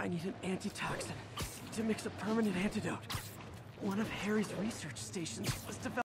I need an antitoxin to mix a permanent antidote. One of Harry's research stations was developed.